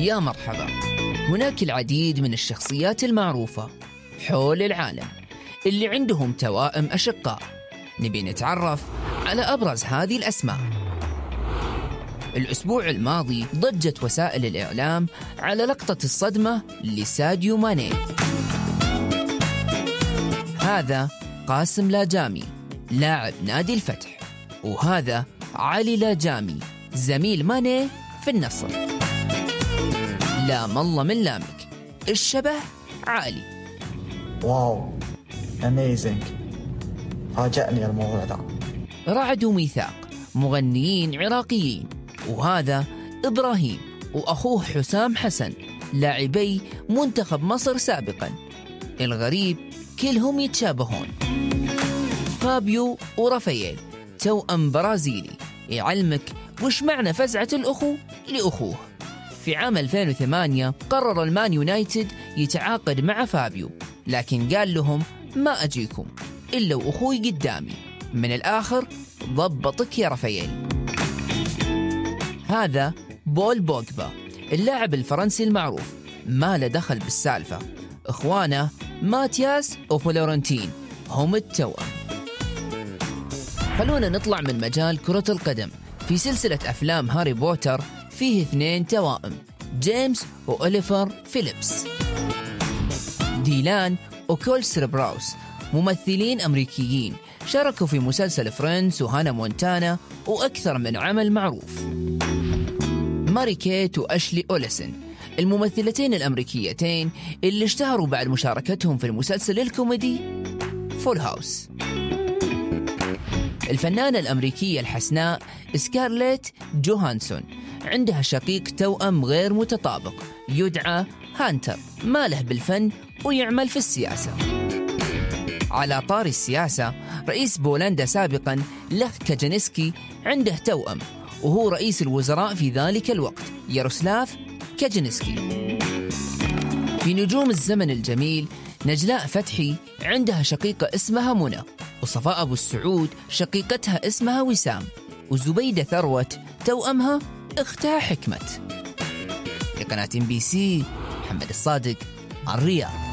يا مرحبا. هناك العديد من الشخصيات المعروفة حول العالم اللي عندهم توائم أشقاء. نبي نتعرف على أبرز هذه الأسماء. الأسبوع الماضي ضجت وسائل الإعلام على لقطة الصدمة لساديو ماني. هذا قاسم لاجامي لاعب نادي الفتح، وهذا علي لاجامي زميل ماني في النصر. لام الله من لامك، الشبه عالي. واو اميزنج، فاجأني الموضوع ده. رعد وميثاق مغنيين عراقيين، وهذا إبراهيم وأخوه حسام حسن لاعبي منتخب مصر سابقا. الغريب كلهم يتشابهون. فابيو ورافائيل توأم برازيلي. يعلمك وش معنى فزعة الأخو لأخوه. في عام 2008 قرر المان يونايتد يتعاقد مع فابيو، لكن قال لهم ما أجيكم إلا وأخوي قدامي. من الآخر ضبطك يا رافائيل. هذا بول بوغبا اللاعب الفرنسي المعروف، ما له دخل بالسالفة. إخوانه ماتياس وفلورنتين هم التوأم. خلونا نطلع من مجال كرة القدم. في سلسلة أفلام هاري بوتر فيه اثنين توائم، جيمس وأوليفر فيليبس. ديلان وكول سبراوس ممثلين أمريكيين شاركوا في مسلسل فريندز وهانا مونتانا وأكثر من عمل معروف. ماري كيت وأشلي أولسن الممثلتين الأمريكيتين اللي اشتهروا بعد مشاركتهم في المسلسل الكوميدي فول هاوس. الفنانة الأمريكية الحسناء سكارليت جوهانسون عندها شقيق توأم غير متطابق يدعى هانتر، ما له بالفن ويعمل في السياسة. على طار السياسة، رئيس بولندا سابقاً لخ كاجينسكي عنده توأم، وهو رئيس الوزراء في ذلك الوقت ياروسلاف كاجينسكي. في نجوم الزمن الجميل، نجلاء فتحي عندها شقيقة اسمها منى، وصفاء أبو السعود شقيقتها اسمها وسام، وزبيدة ثروت توأمها اختها حكمة. لقناة MBC، محمد الصادق، الرياض.